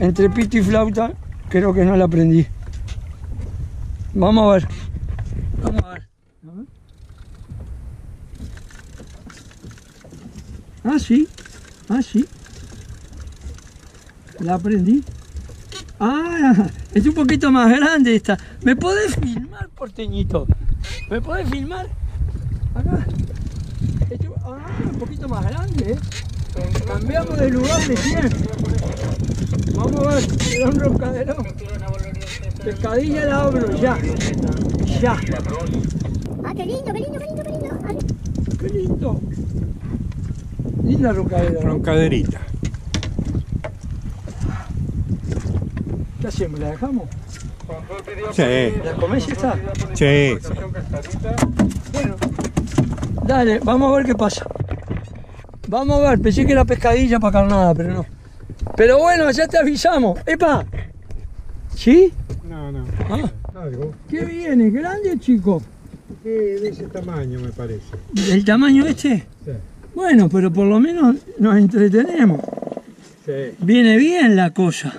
entre pito y flauta, creo que no la aprendí. Vamos a ver. Vamos a ver. Ah, sí. Ah, sí. La aprendí. Ah, es un poquito más grande esta. ¿Me podés filmar, porteñito? ¿Me podés filmar? Acá. Ah, un poquito más grande, ¿eh? Cambiamos de lugar de 100. Vamos a ver, era un roncadero. Pescadilla la abro, ya. Ya. Ah, qué lindo, qué lindo, qué lindo, qué lindo. Ay. Qué lindo. Linda roncadera. Roncaderita. ¿Qué hacemos? ¿La dejamos? Sí. ¿La comés esta? Sí. Bueno. Dale, vamos a ver qué pasa. Vamos a ver, pensé que era pescadilla para carnada, pero no. Pero bueno, ya te avisamos. ¡Epa! ¿Sí? No, no. ¿Ah? Algo. ¿Qué viene? ¿Grande o chico? De ese tamaño, me parece. ¿El tamaño este? Sí. Bueno, pero por lo menos nos entretenemos. Sí. Viene bien la cosa.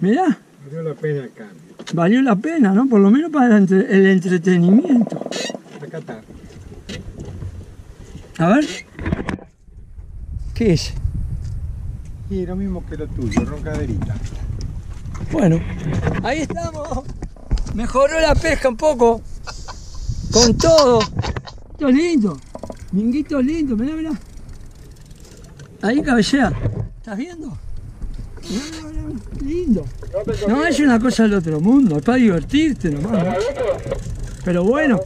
Mirá. Valió la pena el cambio. Valió la pena, ¿no? Por lo menos para el entretenimiento. Acá está. A ver. ¿Qué es? Y lo mismo que lo tuyo, roncaderita. Bueno, ahí estamos. Mejoró la pesca un poco. Con todo. Esto es lindo. Minguito lindo, mirá, mirá. Ahí cabecea. ¿Estás viendo? Mirá, mirá, mirá. Lindo. No es una cosa del otro mundo, es para divertirte nomás, ¿no? Pero bueno,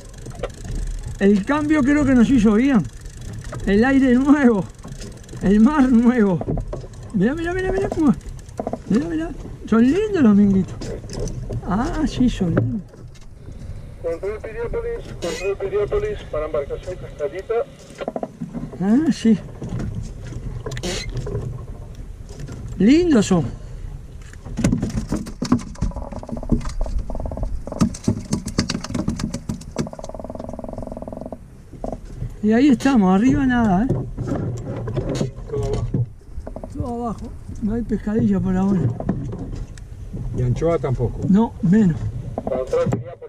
el cambio creo que nos hizo bien. El aire nuevo, el mar nuevo. Mirá, mirá, mirá, mirá cómo. Mirá, mirá. Son lindos los minguitos. Ah, sí, son lindos. Control Piriápolis para embarcación Castellita. Ah, sí. Lindos son. Y ahí estamos, arriba nada, ¿eh? Todo abajo. Todo abajo. No hay pescadilla por ahora. ¿Y anchoa tampoco? No, menos. Control Piriápolis.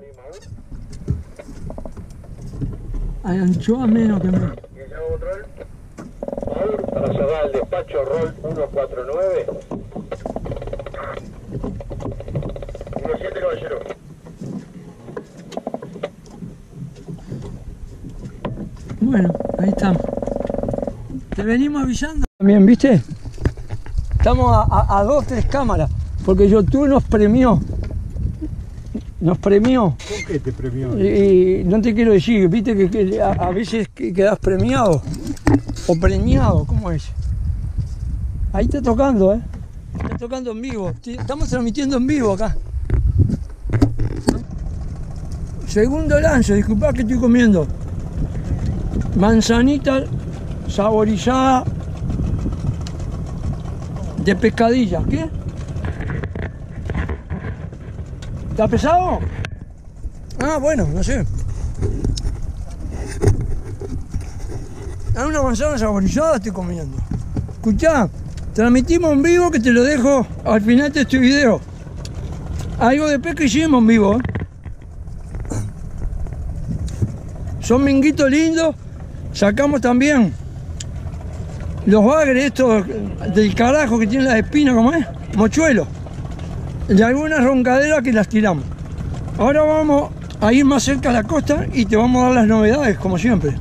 Hay anchoa menos que menos. Para cerrar el despacho, rol 149. 17, caballero. Bueno, ahí estamos. Te venimos avisando también, ¿viste? Estamos a 2 o 3 cámaras, porque YouTube nos premió. Nos premió. ¿Con qué te premió? Y no te quiero decir, viste que a veces quedás premiado o premiado, ¿cómo es? Ahí está tocando, ¿eh? Está tocando en vivo. Estamos transmitiendo en vivo acá. Segundo lanzo, disculpad que estoy comiendo. Manzanita saborizada de pescadilla. ¿Qué? ¿Está pesado? Ah, bueno, no sé. A una manzana saborizada estoy comiendo. Escuchá, transmitimos en vivo, que te lo dejo al final de este video. Algo de pesca hicimos en vivo, ¿eh? Son minguitos lindos. Sacamos también los bagres estos del carajo que tienen las espinas, ¿cómo es? Mochuelo. De algunas roncaderas que las tiramos. Ahora vamos a ir más cerca a la costa y te vamos a dar las novedades, como siempre.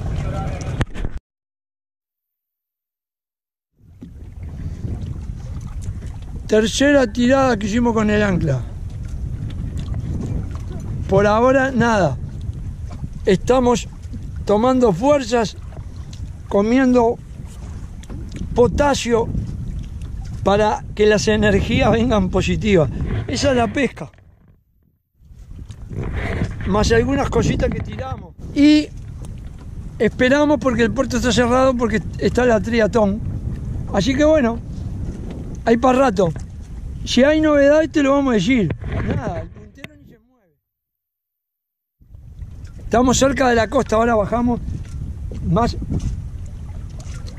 Tercera tirada que hicimos con el ancla. Por ahora nada. Estamos tomando fuerzas, comiendo potasio para que las energías vengan positivas. Esa es la pesca. Más algunas cositas que tiramos. Y esperamos, porque el puerto está cerrado, porque está la triatlón. Así que bueno, hay para rato. Si hay novedades te lo vamos a decir. Nada, el puntero ni se mueve. Estamos cerca de la costa, ahora bajamos más.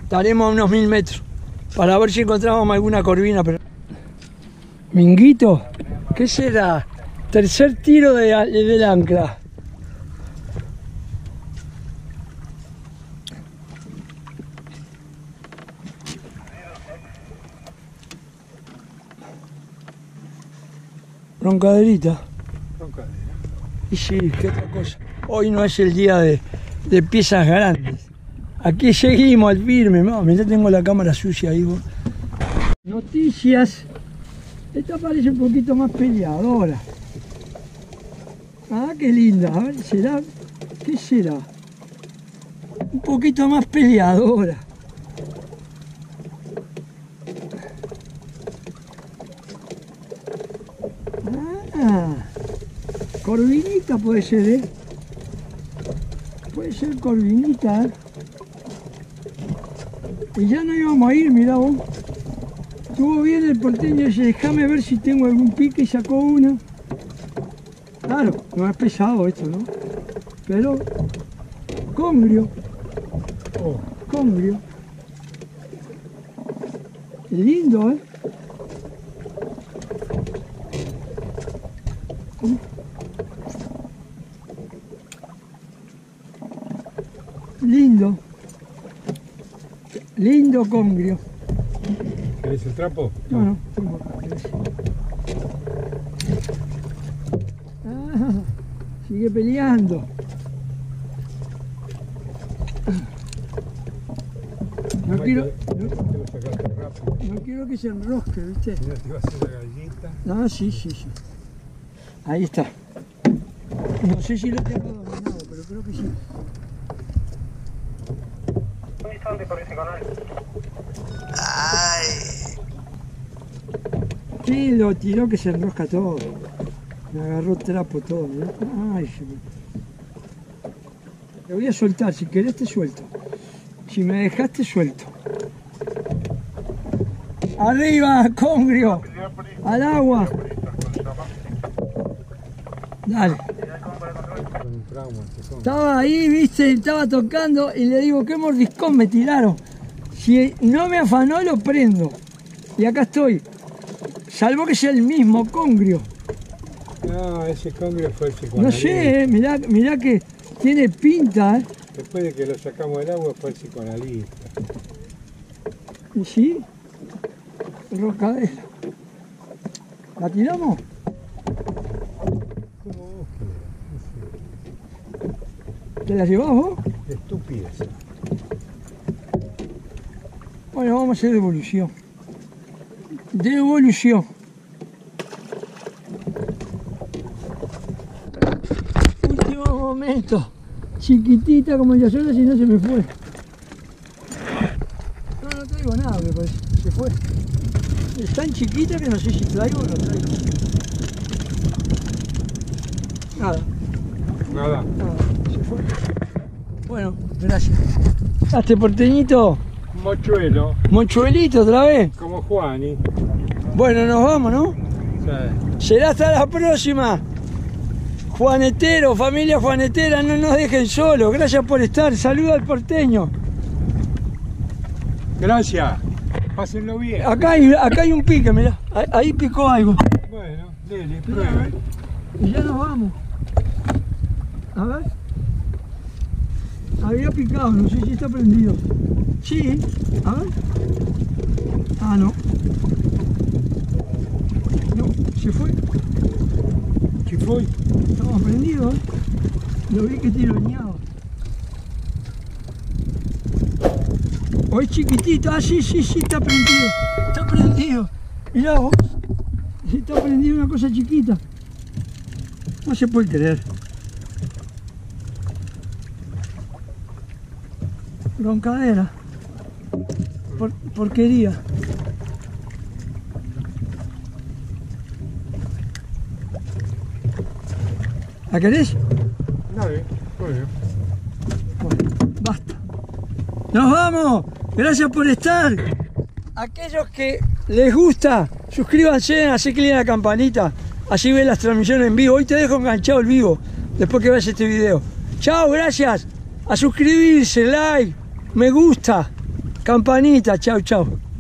Estaremos a unos 1000 metros. Para ver si encontramos alguna corvina, pero Minguito, ¿qué será? Tercer tiro del ancla. Broncaderita. Broncadera. Y sí, qué otra cosa. Hoy no es el día de piezas grandes. Aquí seguimos al firme. Mami, ya tengo la cámara sucia ahí. Vos. Noticias. Esta parece un poquito más peleadora. Ah, qué linda. A ver, ¿será? ¿Qué será? Un poquito más peleadora. Corvinita puede ser, ¿eh? Puede ser corvinita, ¿eh? Y ya no íbamos a ir, mirá vos. Estuvo bien el porteño ese, déjame ver si tengo algún pique, y sacó una. Claro, no es pesado esto, ¿no? Pero, congrio. Oh, congrio. Lindo, ¿eh? Lindo, lindo congrio. ¿Querés el trapo? No, no, tengo sigue peleando. No quiero que se enrosque, ¿viste? Mira, te vas a hacer la galleta. Ah, sí, sí, sí. Ahí está. No sé si lo tengo dominado, pero creo que sí. Por ese canal. Ay. Sí, lo tiró que se enrosca todo. Me agarró trapo todo, ¿no? Ay, te voy a soltar, si querés te suelto. Si me dejaste suelto. Arriba, congrio. Al agua. Dale. Estaba ahí, viste, estaba tocando y le digo, qué mordiscón me tiraron. Si no me afanó, lo prendo. Y acá estoy. Salvo que sea el mismo congrio. No, ese congrio fue el psicoanalítico. No sé, mirá que tiene pinta, ¿eh? Después de que lo sacamos del agua fue el psicoanalista. ¿Y sí? Rocadero. ¿La tiramos? ¿Te la llevás vos? Estúpida esa. Bueno, vamos a hacer devolución. Devolución. Último momento. Chiquitita como ya sola, si no se me fue. No traigo nada, me parece. Se fue. Es tan chiquita que no sé si traigo o no traigo. Nada. Nada. Nada. Bueno, gracias. ¿Haste porteñito? Mochuelo. ¿Mochuelito otra vez? Como Juani. Bueno, nos vamos, ¿no? Sí. Será hasta la próxima. Juanetero, familia Juanetera, no nos dejen solos. Gracias por estar. Saluda al porteño. Gracias. Pásenlo bien. Acá hay un pique, mirá. Ahí picó algo. Bueno, dele, pruebe. Y ya nos vamos. A ver. Había picado, no sé si está prendido. Sí, a ver. Ah, no. No, se fue. Se fue. Estaba prendido, ¿eh? Lo vi que tironeaba. Hoy chiquitito. Ah, sí, sí, sí, está prendido. Está prendido. Mirá vos. Está prendido una cosa chiquita. No se puede creer. Broncadera, porquería. ¿La querés? Dale, muy bien. Bueno, basta. ¡Nos vamos! Gracias por estar. Aquellos que les gusta, suscríbanse, hacen clic en la campanita. Así ven las transmisiones en vivo. Hoy te dejo enganchado el vivo, después que veas este video. Chao, gracias. A suscribirse, like. Me gusta, campanita, chau, chau.